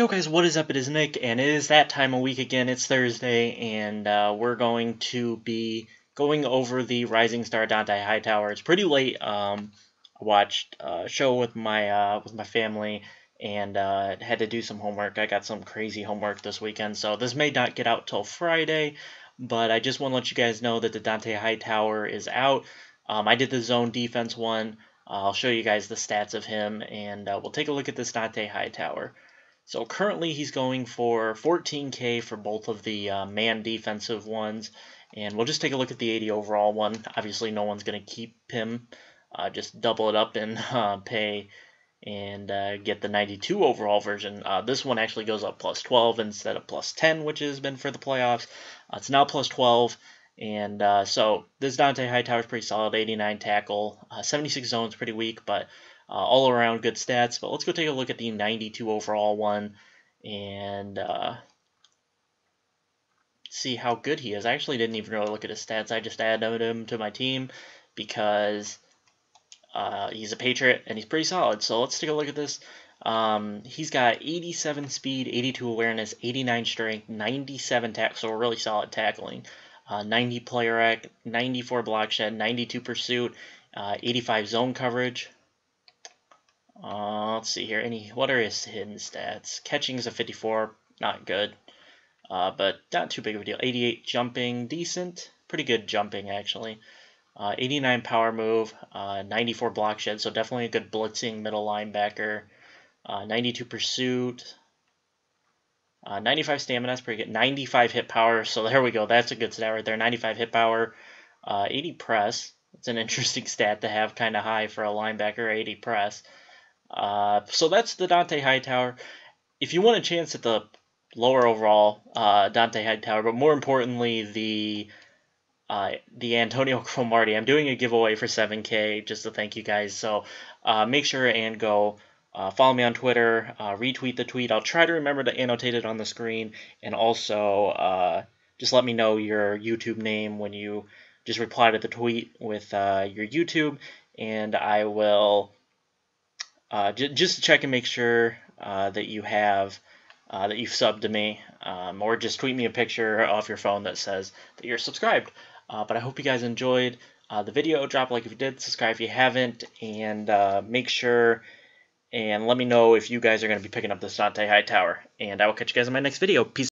Yo guys, what is up? It is Nick, and it is that time of week again. It's Thursday, and we're going to be going over the Rising Star Dont'a Hightower. It's pretty late. I watched a show with my family, and had to do some homework. I got some crazy homework this weekend, so this may not get out till Friday, but I just want to let you guys know that the Dont'a Hightower is out. I did the zone defense one. I'll show you guys the stats of him, and we'll take a look at this Dont'a Hightower. So currently he's going for 14K for both of the man defensive ones, and we'll just take a look at the 80 overall one. Obviously no one's going to keep him, just double it up and pay and get the 92 overall version. This one actually goes up plus 12 instead of plus 10, which has been for the playoffs. It's now plus 12, and so this Dont'a Hightower is pretty solid, 89 tackle, 76 zones, pretty weak, but all around good stats. But let's go take a look at the 92 overall one and see how good he is. I actually didn't even really look at his stats. I just added him to my team because he's a Patriot and he's pretty solid. So let's take a look at this. He's got 87 speed, 82 awareness, 89 strength, 97 tackle, so really solid tackling. 90 play rec, 94 block shed, 92 pursuit, 85 zone coverage. Let's see here. What are his hidden stats? Catching is a 54, not good, but not too big of a deal. 88 jumping, decent, pretty good jumping actually. 89 power move, 94 block shed, so definitely a good blitzing middle linebacker. 92 pursuit, 95 stamina, that's pretty good. 95 hit power, so there we go. That's a good stat right there. 95 hit power, 80 press. It's an interesting stat to have, kind of high for a linebacker, 80 press. So that's the Dont'a Hightower. If you want a chance at the lower overall Dont'a Hightower, but more importantly the Antonio Cromartie, I'm doing a giveaway for 7K just to thank you guys. So make sure and go follow me on Twitter, retweet the tweet. I'll try to remember to annotate it on the screen, and also just let me know your YouTube name when you just reply to the tweet with your YouTube, and I will. Just to check and make sure that you have that you've subbed to me, or just tweet me a picture off your phone that says that you're subscribed. But I hope you guys enjoyed the video. Drop a like if you did, subscribe if you haven't, and make sure and let me know if you guys are going to be picking up this Dont'a Hightower. And I will catch you guys in my next video. Peace.